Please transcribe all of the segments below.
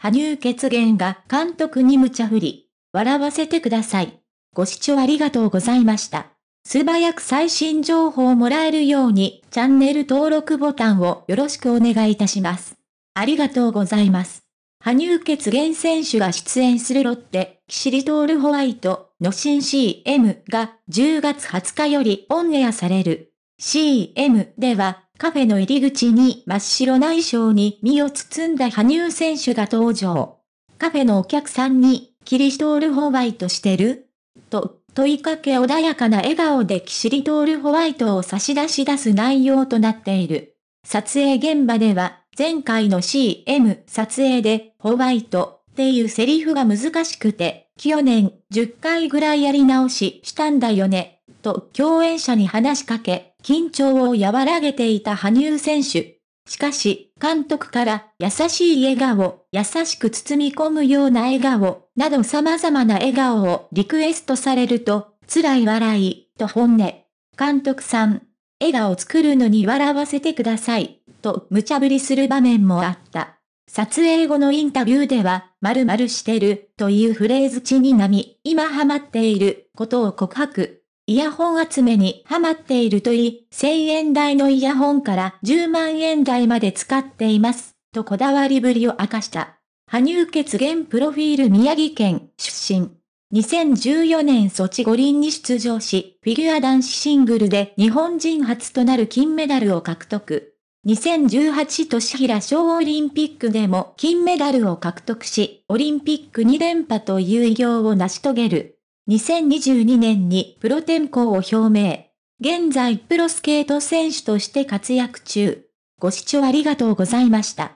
羽生結弦が監督に無茶振り、笑わせてください。ご視聴ありがとうございました。素早く最新情報をもらえるようにチャンネル登録ボタンをよろしくお願いいたします。ありがとうございます。羽生結弦選手が出演するロッテ、キシリトールホワイトの新 CM が10月20日よりオンエアされる。CM ではカフェの入り口に真っ白な衣装に身を包んだ羽生選手が登場。カフェのお客さんにキリトールホワイトしてる？と問いかけ穏やかな笑顔でキシリトールホワイトを差し出し出す内容となっている。撮影現場では前回の CM 撮影でホワイトっていうセリフが難しくて去年10回ぐらいやり直ししたんだよねと共演者に話しかけ緊張を和らげていた羽生選手。しかし監督から優しい笑顔、優しく包み込むような笑顔など様々な笑顔をリクエストされると辛い笑いと本音。監督さん、笑顔作るのに笑わせてくださいと無茶ぶりする場面もあった。撮影後のインタビューでは〇〇してるというフレーズ地になみ今ハマっていることを告白。イヤホン集めにハマっていると言い、1000円台のイヤホンから10万円台まで使っています、とこだわりぶりを明かした。羽生結弦プロフィール宮城県出身。2014年ソチ五輪に出場し、フィギュア男子シングルで日本人初となる金メダルを獲得。2018年平昌オリンピックでも金メダルを獲得し、オリンピック2連覇という偉業を成し遂げる。2022年にプロ転向を表明。現在プロスケート選手として活躍中。ご視聴ありがとうございました。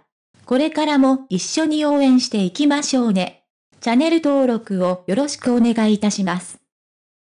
これからも一緒に応援していきましょうね。チャンネル登録をよろしくお願いいたします。